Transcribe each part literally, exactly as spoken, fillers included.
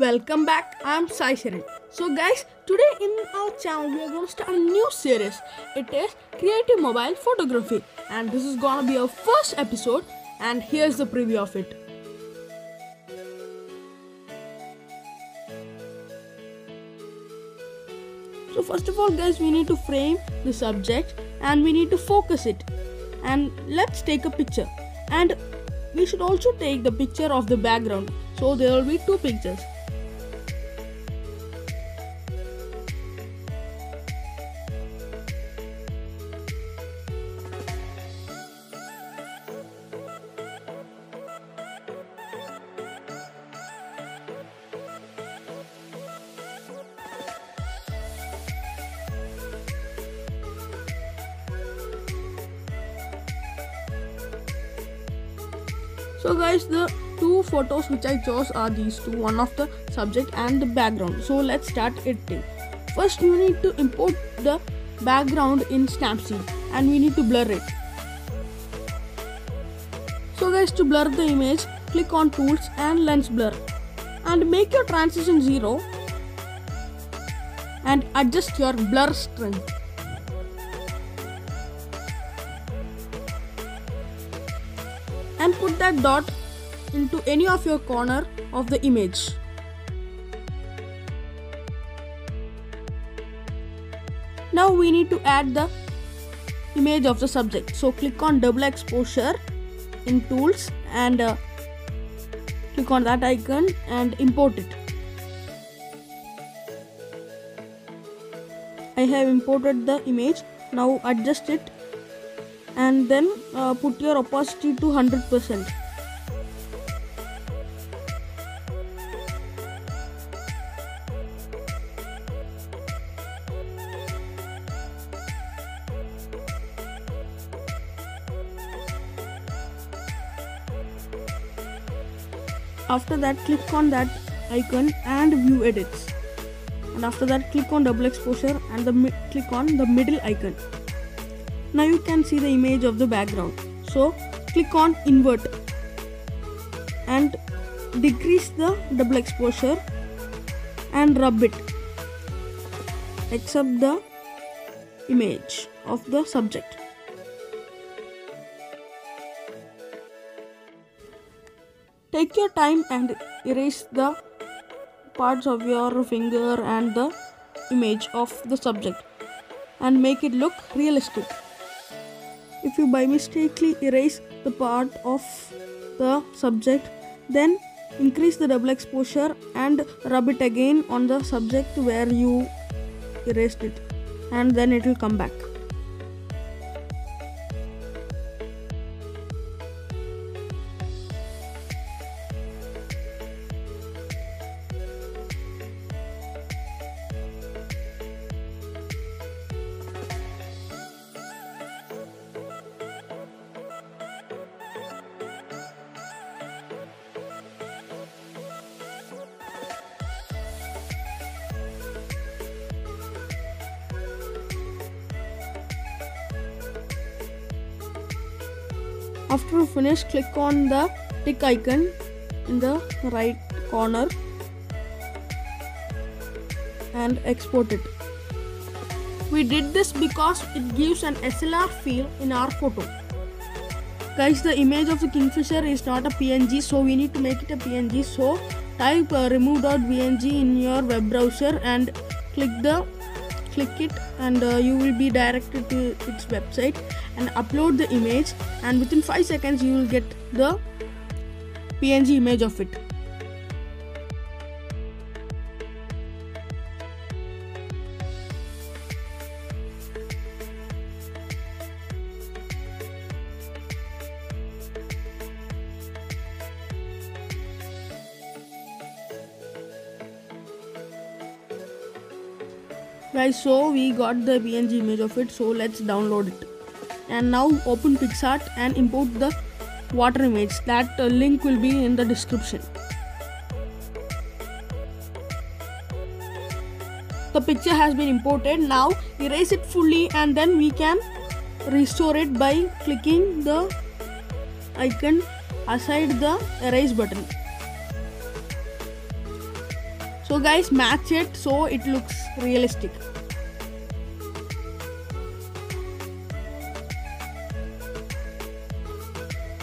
Welcome back, I'm Sai Shireen. So guys, today in our channel we are going to start a new series. It is Creative Mobile Photography and this is going to be our first episode and here's the preview of it. So first of all guys, we need to frame the subject and we need to focus it. And let's take a picture. And we should also take the picture of the background. So there will be two pictures. So guys, the two photos which I chose are these two, one of the subject and the background. So let's start editing. First you need to import the background in Snapseed and we need to blur it. So guys, to blur the image, click on tools and lens blur and make your transition zero and adjust your blur strength. And put that dot into any of your corner of the image. Now we need to add the image of the subject. So click on double exposure in tools and uh, click on that icon and import it. I have imported the image. Now adjust it. And then uh, put your opacity to one hundred percent. After that, click on that icon and view edits. And after that, click on double exposure and the mi- click on the middle icon. Now you can see the image of the background. So click on invert and decrease the double exposure and rub it except the image of the subject. Take your time and erase the parts of your finger and the image of the subject and make it look realistic. If you by mistakenly erase the part of the subject, then increase the double exposure and rub it again on the subject where you erased it and then it will come back. After you finish, click on the tick icon in the right corner and export it. We did this because it gives an S L R feel in our photo. Guys, the image of the kingfisher is not a P N G, so we need to make it a P N G. So type uh, remove dot B G in your web browser and click the click it and uh, you will be directed to its website and upload the image and within five seconds you will get the P N G image of it. Guys, so we got the P N G image of it, so let's download it. And now open Pixart and import the water image. That uh, link will be in the description. The picture has been imported. Now erase it fully and then we can restore it by clicking the icon aside the erase button. So guys, match it so it looks realistic.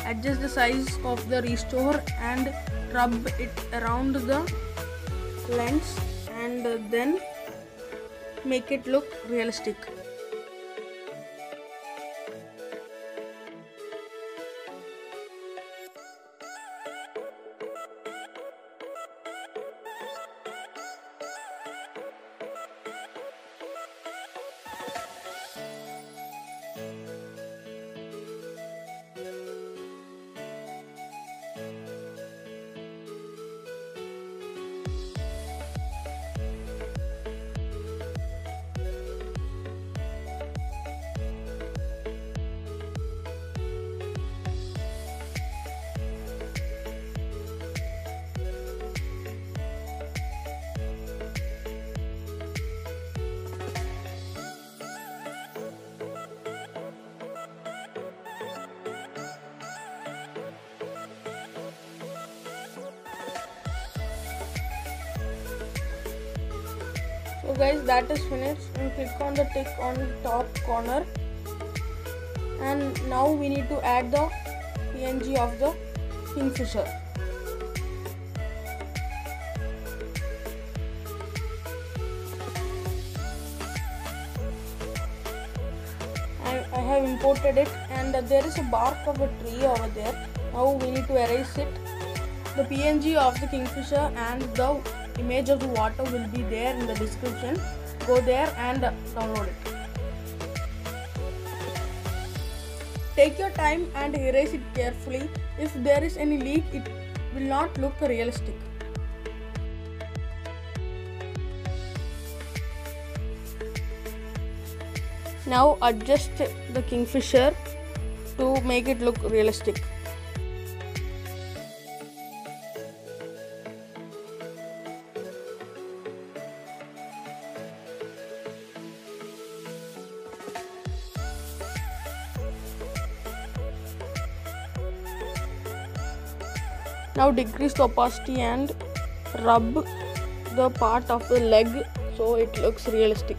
Adjust the size of the restore and rub it around the lens and then make it look realistic. So guys, that is finished, and click on the tick on the top corner, and now we need to add the P N G of the kingfisher. I, I have imported it, and there is a bark of a tree over there. Now we need to erase it. The P N G of the kingfisher and the image of the water will be there in the description. Go there and download it. Take your time and erase it carefully. If there is any leak, it will not look realistic. Now adjust the kingfisher to make it look realistic. Now decrease the opacity and rub the part of the leg so it looks realistic.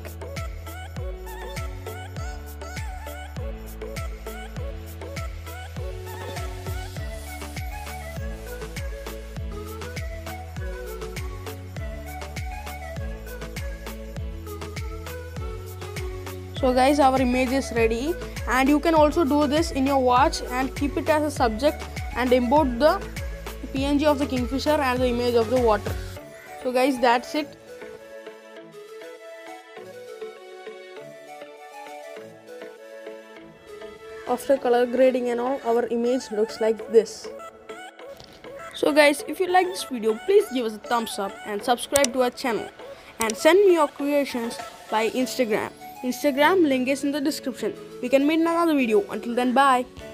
So guys, our image is ready, and you can also do this in your watch and keep it as a subject and import the P N G of the kingfisher and the image of the water. So guys, that's it. After color grading and all, our image looks like this. So guys, if you like this video, please give us a thumbs up and subscribe to our channel, and send me your creations by Instagram. Instagram link is in the description. We can meet in another video. Until then, bye.